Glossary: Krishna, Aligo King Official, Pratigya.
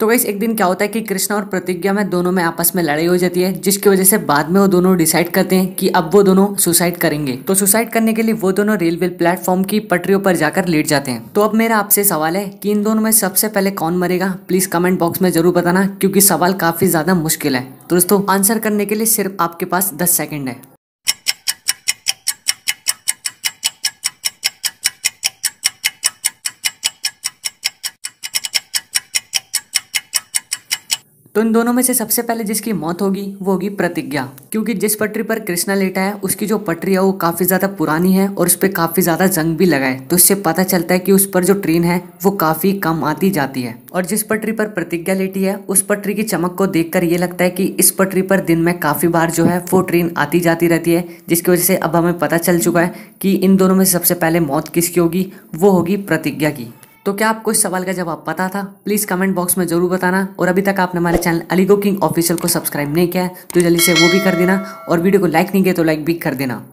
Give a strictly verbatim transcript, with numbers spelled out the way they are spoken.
तो गाइस एक दिन क्या होता है कि कृष्णा और प्रतिज्ञा में दोनों में आपस में लड़ाई हो जाती है, जिसकी वजह से बाद में वो दोनों डिसाइड करते हैं कि अब वो दोनों सुसाइड करेंगे। तो सुसाइड करने के लिए वो दोनों रेलवे प्लेटफॉर्म की पटरियों पर जाकर लेट जाते हैं। तो अब मेरा आपसे सवाल है कि इन दोनों में सबसे पहले कौन मरेगा, प्लीज कमेंट बॉक्स में जरूर बताना, क्योंकि सवाल काफी ज्यादा मुश्किल है। तो दोस्तों आंसर करने के लिए सिर्फ आपके पास दस सेकेंड है। तो इन दोनों में से सबसे पहले जिसकी मौत होगी वो होगी प्रतिज्ञा, क्योंकि जिस पटरी पर कृष्णा लेटा है उसकी जो पटरी है वो काफ़ी ज़्यादा पुरानी है और उस पर काफ़ी ज़्यादा जंग भी लगा है। तो इससे पता चलता है कि उस पर जो ट्रेन है वो काफ़ी कम आती जाती है। और जिस पटरी पर प्रतिज्ञा लेटी है उस पटरी की चमक को देखकर ये लगता है कि इस पटरी पर दिन में काफ़ी बार जो है वो ट्रेन आती जाती रहती है, जिसकी वजह से अब हमें पता चल चुका है कि इन दोनों में सबसे पहले मौत किसकी होगी, वो होगी प्रतिज्ञा की। तो क्या आपको इस सवाल का जवाब पता था? प्लीज़ कमेंट बॉक्स में ज़रूर बताना। और अभी तक आपने हमारे चैनल अलीगो किंग ऑफिशियल को सब्सक्राइब नहीं किया है तो जल्दी से वो भी कर देना, और वीडियो को लाइक नहीं किया तो लाइक भी कर देना।